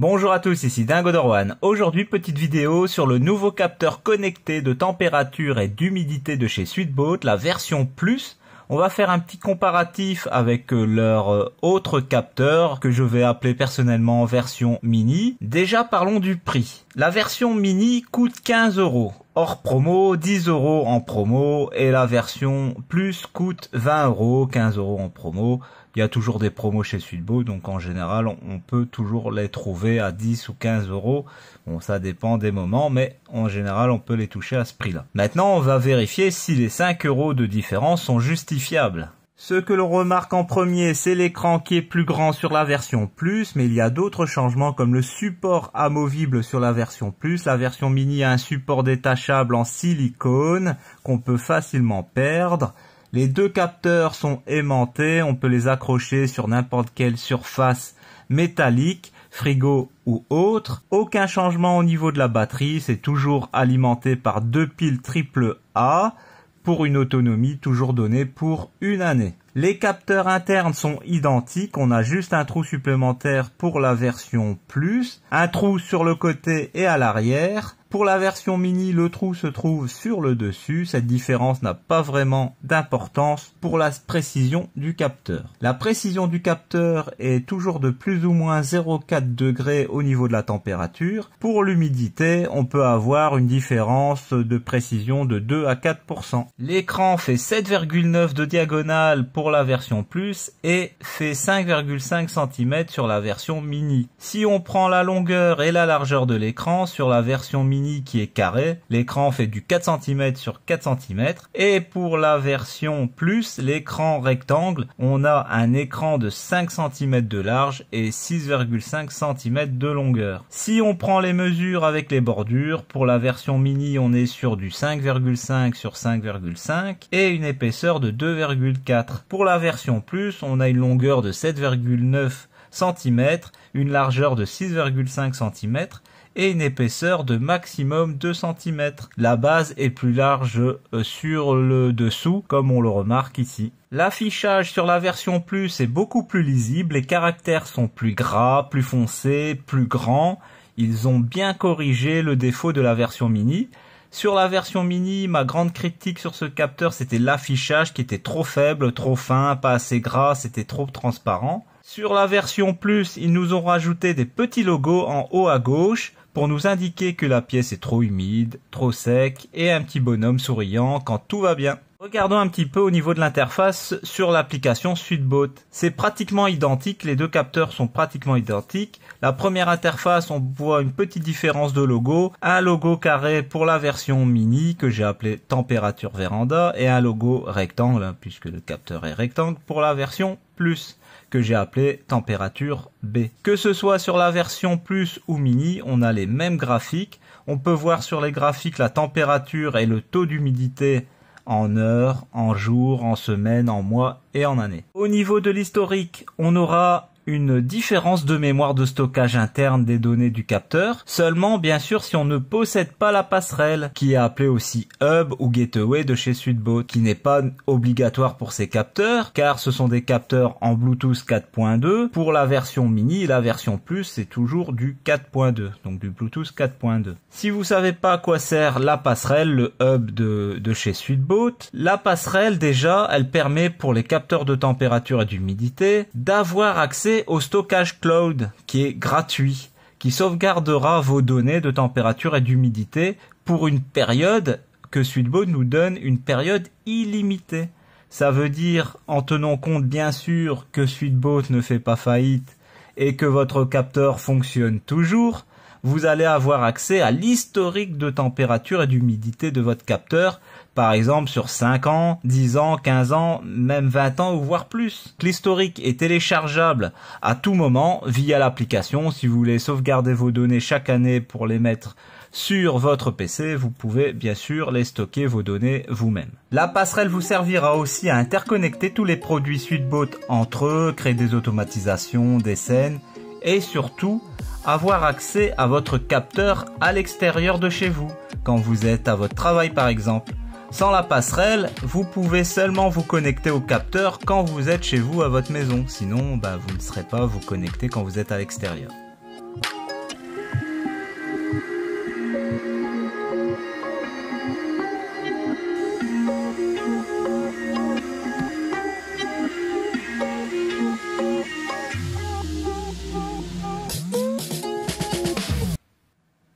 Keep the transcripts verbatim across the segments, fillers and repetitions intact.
Bonjour à tous, ici DingoDorwan. Aujourd'hui, petite vidéo sur le nouveau capteur connecté de température et d'humidité de chez SwitchBot, la version plus. On va faire un petit comparatif avec leur autre capteur que je vais appeler personnellement version mini. Déjà, parlons du prix. La version mini coûte quinze euros. Hors promo, dix euros en promo, et la version plus coûte vingt euros, quinze euros en promo. Il y a toujours des promos chez SwitchBot, donc en général, on peut toujours les trouver à dix ou quinze euros. Bon, ça dépend des moments, mais en général, on peut les toucher à ce prix-là. Maintenant, on va vérifier si les cinq euros de différence sont justifiables. Ce que l'on remarque en premier, c'est l'écran qui est plus grand sur la version plus, mais il y a d'autres changements comme le support amovible sur la version plus. La version mini a un support détachable en silicone qu'on peut facilement perdre. Les deux capteurs sont aimantés, on peut les accrocher sur n'importe quelle surface métallique, frigo ou autre. Aucun changement au niveau de la batterie, c'est toujours alimenté par deux piles triple A. Pour une autonomie toujours donnée pour une année. Les capteurs internes sont identiques, on a juste un trou supplémentaire pour la version plus, un trou sur le côté et à l'arrière. Pour la version mini, le trou se trouve sur le dessus, cette différence n'a pas vraiment d'importance pour la précision du capteur. La précision du capteur est toujours de plus ou moins zéro virgule quatre degrés au niveau de la température. Pour l'humidité, on peut avoir une différence de précision de deux à quatre pour cent. L'écran fait sept virgule neuf de diagonale pour la version plus et fait cinq virgule cinq centimètres sur la version mini. Si on prend la longueur et la largeur de l'écran sur la version mini, qui est carré, l'écran fait du quatre centimètres sur quatre centimètres, et pour la version plus, l'écran rectangle, on a un écran de cinq centimètres de large et six virgule cinq centimètres de longueur. Si on prend les mesures avec les bordures, pour la version mini on est sur du cinq virgule cinq sur cinq virgule cinq et une épaisseur de deux virgule quatre. Pour la version plus, on a une longueur de sept virgule neuf centimètres, une largeur de six virgule cinq centimètres et une épaisseur de maximum deux centimètres. La base est plus large sur le dessous, comme on le remarque ici. L'affichage sur la version plus est beaucoup plus lisible, les caractères sont plus gras, plus foncés, plus grands. Ils ont bien corrigé le défaut de la version mini. Sur la version mini, ma grande critique sur ce capteur, c'était l'affichage qui était trop faible, trop fin, pas assez gras, c'était trop transparent. Sur la version plus, ils nous ont rajouté des petits logos en haut à gauche pour nous indiquer que la pièce est trop humide, trop sec et un petit bonhomme souriant quand tout va bien. Regardons un petit peu au niveau de l'interface sur l'application SwitchBot. C'est pratiquement identique, les deux capteurs sont pratiquement identiques. La première interface, on voit une petite différence de logo. Un logo carré pour la version mini que j'ai appelé température véranda et un logo rectangle, puisque le capteur est rectangle, pour la version plus que j'ai appelé température B. Que ce soit sur la version plus ou mini, on a les mêmes graphiques. On peut voir sur les graphiques la température et le taux d'humidité en heures, en jours, en semaines, en mois et en années. Au niveau de l'historique, on aura une différence de mémoire de stockage interne des données du capteur, seulement bien sûr si on ne possède pas la passerelle, qui est appelée aussi Hub ou Gateway de chez SwitchBot, qui n'est pas obligatoire pour ces capteurs, car ce sont des capteurs en Bluetooth quatre point deux, pour la version mini et la version plus c'est toujours du quatre point deux, donc du Bluetooth quatre point deux. Si vous savez pas à quoi sert la passerelle, le Hub de, de chez SwitchBot, la passerelle déjà, elle permet pour les capteurs de température et d'humidité d'avoir accès au stockage cloud qui est gratuit, qui sauvegardera vos données de température et d'humidité pour une période que SwitchBot nous donne, une période illimitée. Ça veut dire, en tenant compte bien sûr que SwitchBot ne fait pas faillite et que votre capteur fonctionne toujours, vous allez avoir accès à l'historique de température et d'humidité de votre capteur, par exemple sur cinq ans, dix ans, quinze ans, même vingt ans ou voire plus. L'historique est téléchargeable à tout moment via l'application. Si vous voulez sauvegarder vos données chaque année pour les mettre sur votre P C, vous pouvez bien sûr les stocker vos données vous-même. La passerelle vous servira aussi à interconnecter tous les produits SwitchBot entre eux, créer des automatisations, des scènes et surtout avoir accès à votre capteur à l'extérieur de chez vous, quand vous êtes à votre travail par exemple. Sans la passerelle, vous pouvez seulement vous connecter au capteur quand vous êtes chez vous à votre maison, sinon bah, vous ne serez pas vous connecter quand vous êtes à l'extérieur.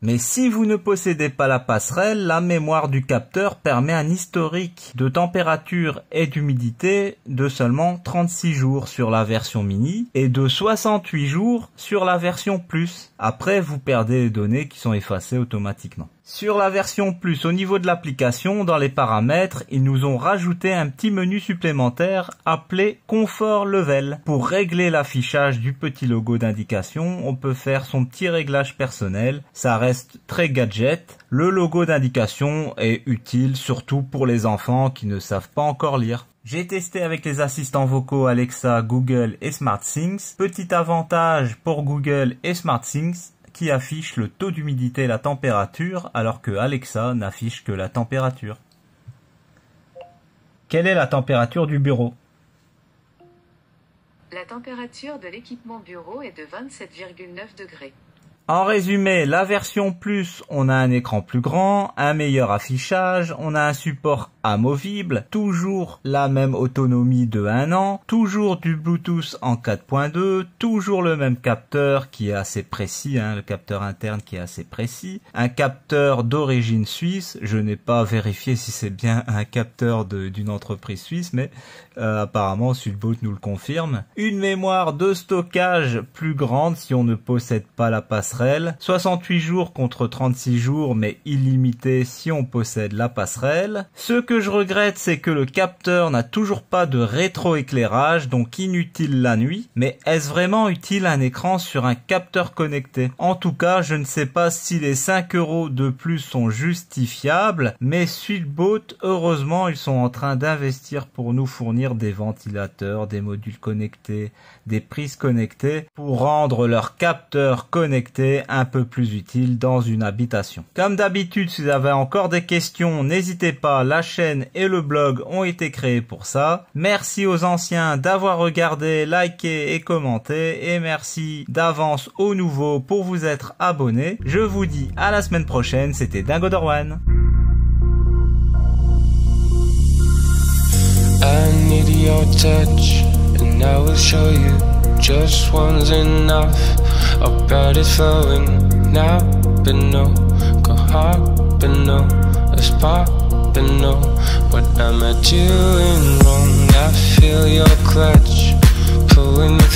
Mais si vous ne possédez pas la passerelle, la mémoire du capteur permet un historique de température et d'humidité de seulement trente-six jours sur la version mini et de soixante-huit jours sur la version plus. Après, vous perdez les données qui sont effacées automatiquement. Sur la version plus, au niveau de l'application, dans les paramètres, ils nous ont rajouté un petit menu supplémentaire appelé Comfort Level. Pour régler l'affichage du petit logo d'indication, on peut faire son petit réglage personnel. Ça reste très gadget. Le logo d'indication est utile surtout pour les enfants qui ne savent pas encore lire. J'ai testé avec les assistants vocaux Alexa, Google et SmartThings. Petit avantage pour Google et SmartThings, qui affiche le taux d'humidité et la température, alors que Alexa n'affiche que la température. Quelle est la température du bureau? La température de l'équipement bureau est de vingt-sept virgule neuf degrés. En résumé, la version plus, on a un écran plus grand, un meilleur affichage, on a un support amovible, toujours la même autonomie de un an, toujours du Bluetooth en quatre point deux, toujours le même capteur qui est assez précis, hein, le capteur interne qui est assez précis, un capteur d'origine suisse, je n'ai pas vérifié si c'est bien un capteur d'une entreprise suisse, mais euh, apparemment SwitchBot nous le confirme, une mémoire de stockage plus grande si on ne possède pas la passerelle, soixante-huit jours contre trente-six jours, mais illimité si on possède la passerelle. Ce que je regrette, c'est que le capteur n'a toujours pas de rétroéclairage, donc inutile la nuit. Mais est-ce vraiment utile un écran sur un capteur connecté? En tout cas, je ne sais pas si les cinq euros de plus sont justifiables, mais SwitchBot, heureusement, ils sont en train d'investir pour nous fournir des ventilateurs, des modules connectés, des prises connectées, pour rendre leur capteur connecté un peu plus utile dans une habitation. Comme d'habitude, si vous avez encore des questions, n'hésitez pas, la chaîne et le blog ont été créés pour ça. Merci aux anciens d'avoir regardé, liké et commenté, et merci d'avance aux nouveaux pour vous être abonnés. Je vous dis à la semaine prochaine, c'était DingoDorwan. And I will show you just one's enough. I bet it's flowing now, but no, go hard, but no, it's popping, no. What am I doing wrong? I feel your clutch pulling me through.